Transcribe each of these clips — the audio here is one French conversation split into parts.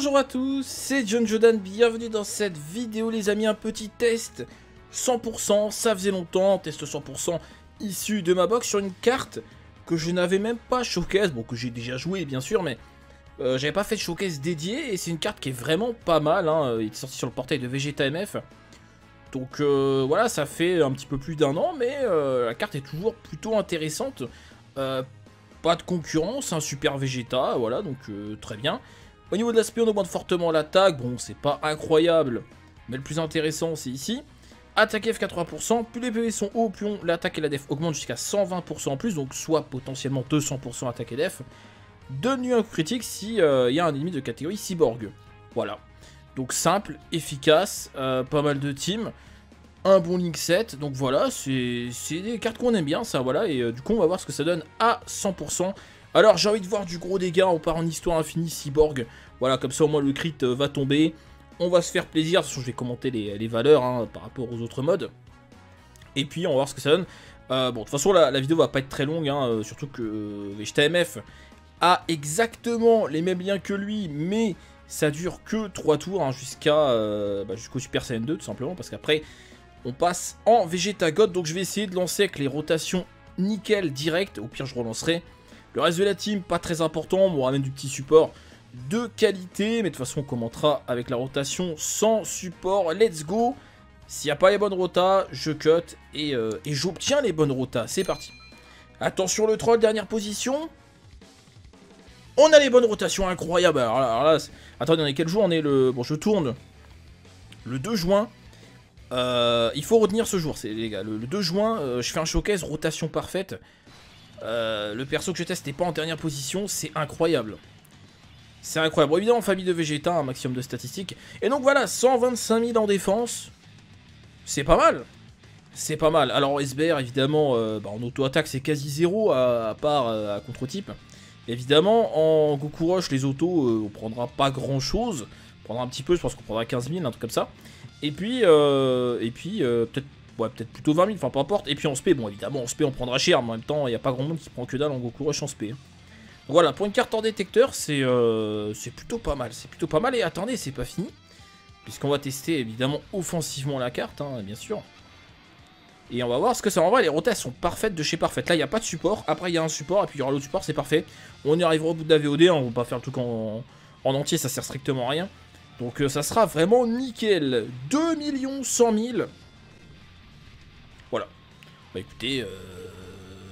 Bonjour à tous, c'est John Joodan, bienvenue dans cette vidéo les amis, un petit test 100%, ça faisait longtemps, test 100% issu de ma box sur une carte que je n'avais même pas showcase, bon que j'ai déjà joué bien sûr, mais j'avais pas fait de showcase dédié et c'est une carte qui est vraiment pas mal, hein, il est sorti sur le portail de Vegeta MF, donc voilà, ça fait un petit peu plus d'un an, mais la carte est toujours plutôt intéressante, pas de concurrence, un super Vegeta, voilà, donc très bien. Au niveau de l'aspect, on augmente fortement l'attaque. Bon, c'est pas incroyable, mais le plus intéressant, c'est ici. Attaque F 80%, plus les PV sont hauts, plus l'attaque et la def augmentent jusqu'à 120% en plus, donc soit potentiellement 200% attaque et def. Devenu un critique s'il y a un ennemi de catégorie cyborg. Voilà. Donc simple, efficace, pas mal de teams, un bon Link 7. Donc voilà, c'est des cartes qu'on aime bien, ça, voilà. Et du coup, on va voir ce que ça donne à 100%. Alors j'ai envie de voir du gros dégâts, on part en histoire infinie cyborg, voilà comme ça au moins le crit va tomber, on va se faire plaisir, de toute façon je vais commenter les valeurs hein, par rapport aux autres modes, et puis on va voir ce que ça donne. Bon de toute façon la vidéo va pas être très longue, hein, surtout que Vegeta MF a exactement les mêmes liens que lui, mais ça dure que 3 tours hein, jusqu'au Super Saiyan 2 tout simplement, parce qu'après on passe en Vegeta God, donc je vais essayer de lancer avec les rotations nickel direct, au pire je relancerai. Le reste de la team, pas très important, on ramène du petit support de qualité, mais de toute façon on commentera avec la rotation sans support, let's go. S'il n'y a pas les bonnes rotas, je cut et j'obtiens les bonnes rotas, c'est parti. Attention le troll, dernière position. On a les bonnes rotations, incroyable, alors là attendez, on est quel jour? On est le... Bon je tourne le 2 juin, il faut retenir ce jour, les gars, le 2 juin, je fais un showcase, rotation parfaite. Le perso que je teste n'est pas en dernière position, c'est incroyable. C'est incroyable. Bon, évidemment, famille de Vegeta, un maximum de statistiques. Et donc voilà, 125 000 en défense. C'est pas mal. C'est pas mal. Alors, SBR, évidemment, en auto-attaque, c'est quasi zéro à part à contre-type. Évidemment, en Goku Rush, les autos, on prendra pas grand-chose. On prendra un petit peu, je pense qu'on prendra 15 000, un truc comme ça. Et puis, peut-être. Ouais, peut-être plutôt 20 000, enfin peu importe. Et puis en SP, bon évidemment en SP on prendra cher, mais en même temps il n'y a pas grand monde qui prend que dalle en Goku Rush en SP. Donc voilà, pour une carte en détecteur, c'est plutôt pas mal, c'est plutôt pas mal. Et attendez, c'est pas fini, puisqu'on va tester évidemment offensivement la carte, hein, bien sûr. Et on va voir ce que ça envoie, les rotas sont parfaites de chez parfaites. Là il n'y a pas de support, après il y a un support, et puis il y aura l'autre support, c'est parfait. On y arrivera au bout de la VOD, hein, on va pas faire le truc en entier, ça sert strictement à rien. Donc ça sera vraiment nickel, 2 100 000. Voilà, bah écoutez,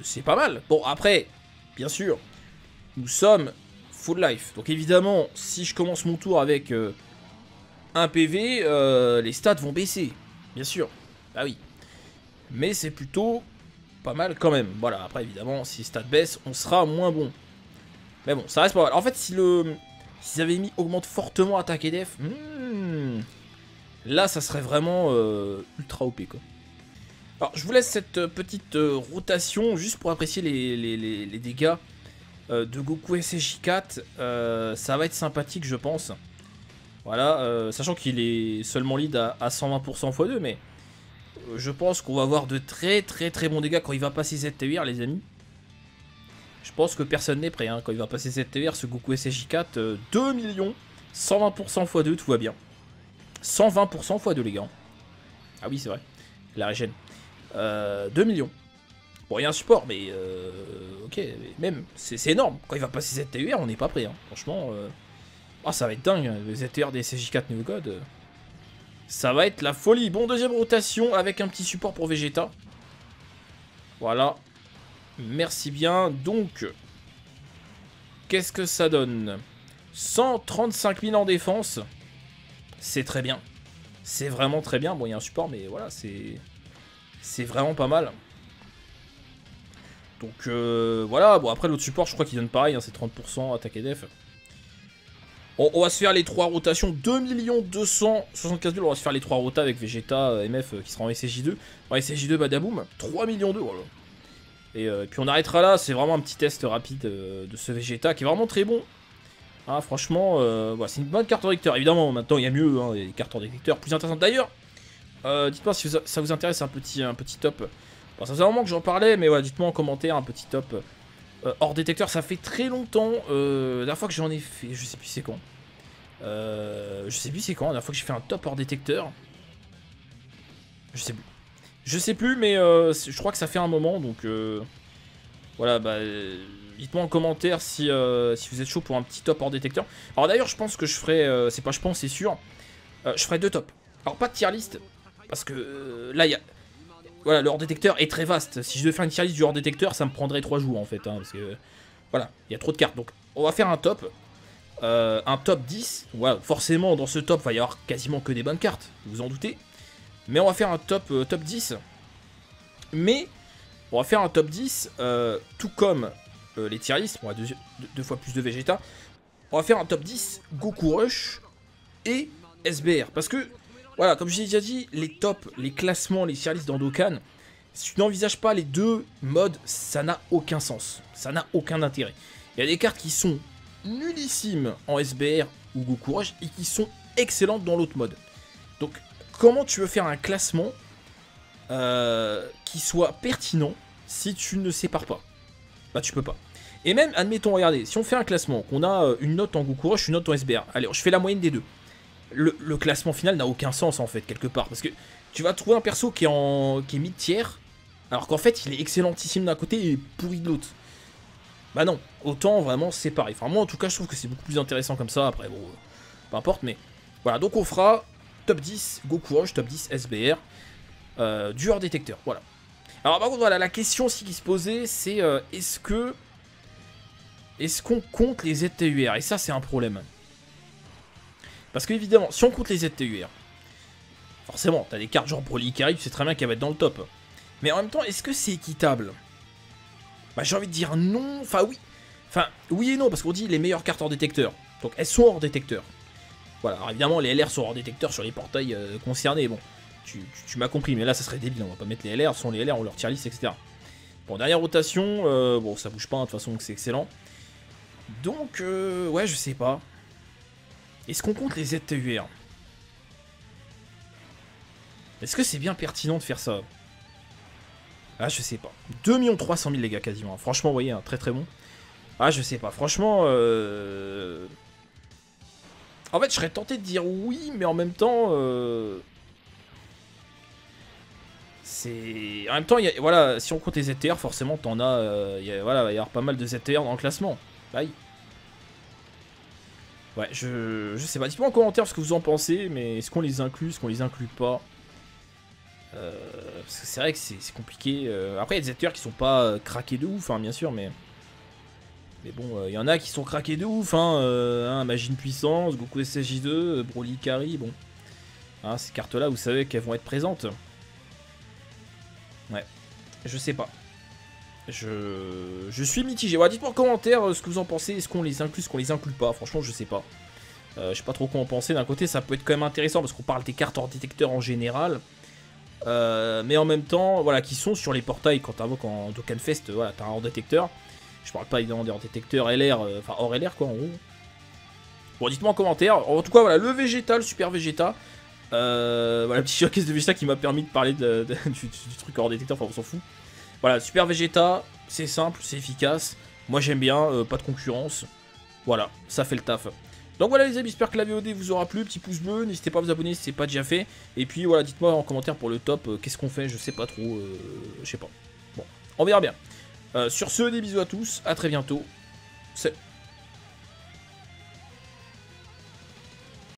c'est pas mal. Bon après, bien sûr, nous sommes full life. Donc évidemment, si je commence mon tour avec un PV, les stats vont baisser, bien sûr. Bah oui, mais c'est plutôt pas mal quand même. Voilà, après évidemment, si les stats baissent, on sera moins bon. Mais bon, ça reste pas mal. En fait, s'ils avaient mis augmente fortement attaque et def, là ça serait vraiment ultra OP quoi. Alors je vous laisse cette petite rotation juste pour apprécier les dégâts de Goku SSJ4, ça va être sympathique je pense. Voilà, sachant qu'il est seulement lead à 120% x2, mais je pense qu'on va avoir de très bons dégâts quand il va passer ZTR les amis. Je pense que personne n'est prêt hein, quand il va passer ZTR ce Goku SSJ4, 2 millions, 120% x2 tout va bien. 120% x2 les gars. Ah oui c'est vrai, la régène. 2 millions. Bon, il y a un support, mais ok, mais même, c'est énorme. Quand il va passer ZTR, on n'est pas prêt. Hein. Franchement, ça va être dingue. Le ZTR des SSJ4 New God, ça va être la folie. Bon, deuxième rotation avec un petit support pour Vegeta. Voilà. Merci bien. Donc, qu'est-ce que ça donne? 135 000 en défense. C'est très bien. C'est vraiment très bien. Bon, il y a un support, mais voilà, c'est vraiment pas mal. Donc voilà, bon après l'autre support je crois qu'il donne pareil, hein, c'est 30% attaque et def. On va se faire les 3 rotations, 2 275 000, on va se faire les 3 rotas avec Vegeta MF qui sera en SSJ2. En SSJ2 badaboum, 3 2 millions, voilà. Et puis on arrêtera là, c'est vraiment un petit test rapide de ce Vegeta qui est vraiment très bon. Hein, franchement, voilà, c'est une bonne carte en détecteur, évidemment maintenant il y a mieux, hein, les cartes en détecteur plus intéressantes d'ailleurs. Dites-moi si ça vous intéresse un petit top. Bon, ça faisait un moment que j'en parlais, mais voilà, dites-moi en commentaire un petit top hors détecteur. Ça fait très longtemps, la fois que j'en ai fait, je sais plus c'est quand. Je sais plus c'est quand, la dernière fois que j'ai fait un top hors détecteur. Je sais plus. Je sais plus, mais je crois que ça fait un moment, donc voilà, bah dites-moi en commentaire si, si vous êtes chaud pour un petit top hors détecteur. Alors d'ailleurs, je pense que je ferai, c'est pas je pense, c'est sûr, je ferai 2 tops. Alors pas de tier list, parce que là, il y a... Voilà, le hors détecteur est très vaste. Si je devais faire une tier list du hors détecteur, ça me prendrait 3 jours en fait, hein, parce que voilà, il y a trop de cartes. Donc on va faire un top. Un top 10, voilà, forcément dans ce top va y avoir quasiment que des bonnes cartes, vous en doutez. Mais on va faire un top, top 10. Mais on va faire un top 10, tout comme les tier lists, on a 2 fois plus de Vegeta. On va faire un top 10 Goku Rush et SBR. Parce que, voilà, comme je l'ai déjà dit, les tops, les classements, les tier lists dans Dokkan, si tu n'envisages pas les 2 modes, ça n'a aucun sens. Ça n'a aucun intérêt. Il y a des cartes qui sont nullissimes en SBR ou Goku Rush et qui sont excellentes dans l'autre mode. Donc comment tu veux faire un classement qui soit pertinent si tu ne sépares pas? Bah tu peux pas. Et même admettons, regardez, si on fait un classement, qu'on a une note en Goku Rush, une note en SBR, allez je fais la moyenne des deux, le classement final n'a aucun sens en fait quelque part, parce que tu vas trouver un perso qui est, qui est mid-tier alors qu'en fait il est excellentissime d'un côté et pourri de l'autre. Bah non, autant vraiment séparer. Enfin moi en tout cas je trouve que c'est beaucoup plus intéressant comme ça. Après bon, peu importe, mais voilà, donc on fera top 10 Goku Rush, top 10 SBR du hors détecteur, voilà. Alors par contre voilà, la question aussi qui se posait c'est est-ce qu'on compte les ZTUR? Et ça c'est un problème. Parce que évidemment, si on compte les ZTUR, forcément t'as des cartes genre Broly qui arrivent, tu sais très bien qu'elles va être dans le top. Mais en même temps, est-ce que c'est équitable? Bah j'ai envie de dire non, enfin oui. Enfin oui et non, parce qu'on dit les meilleures cartes hors détecteur. Donc elles sont hors détecteur. Voilà, alors évidemment les LR sont hors détecteur sur les portails concernés. Bon, tu m'as compris, mais là ça serait débile, on va pas mettre les LR, sont les LR, on leur tier list, etc. Bon, dernière rotation, bon ça bouge pas, de toute façon c'est excellent. Donc ouais, je sais pas. Est-ce qu'on compte les ZTUR? Est-ce que c'est bien pertinent de faire ça? Ah je sais pas, 2 300 000 les gars quasiment, hein. Franchement vous voyez, hein, très très bon. Ah je sais pas, franchement en fait je serais tenté de dire oui, mais en même temps c'est... En même temps, voilà, si on compte les ZTR, forcément t'en as... voilà, il va y avoir pas mal de ZTR dans le classement. Bye. Ouais, je sais pas, dites-moi en commentaire ce que vous en pensez, mais est-ce qu'on les inclut, est-ce qu'on les inclut pas? Parce que c'est vrai que c'est compliqué. Après, il y a des ZTR qui sont pas craqués de ouf, hein, bien sûr, mais. Mais bon, il y en a qui sont craqués de ouf, hein. Machine Puissance, Goku SSJ4, Broly Kari, bon. Hein, ces cartes-là, vous savez qu'elles vont être présentes. Ouais, je sais pas. Je suis mitigé. Ouais, dites-moi en commentaire ce que vous en pensez. Est-ce qu'on les inclut, est-ce qu'on les inclut pas? Franchement, je sais pas. Je sais pas trop quoi en penser. D'un côté, ça peut être quand même intéressant parce qu'on parle des cartes hors détecteur en général. Mais en même temps, voilà, qui sont sur les portails quand t'invoques en Dokkan Fest, voilà, t'as un hors détecteur. Je parle pas évidemment des hors détecteurs LR, enfin hors LR quoi en gros. Bon, dites-moi en commentaire. En tout cas, voilà, le Vegeta, le Super Vegeta. Voilà, le petit showcase de Vegeta qui m'a permis de parler du truc hors détecteur, enfin on s'en fout. Voilà, Super Vegeta, c'est simple, c'est efficace. Moi j'aime bien, pas de concurrence. Voilà, ça fait le taf. Donc voilà les amis, j'espère que la VOD vous aura plu, petit pouce bleu, n'hésitez pas à vous abonner si c'est pas déjà fait. Et puis voilà, dites-moi en commentaire pour le top, qu'est-ce qu'on fait, je sais pas trop, je sais pas. Bon, on verra bien. Sur ce, des bisous à tous, à très bientôt, salut.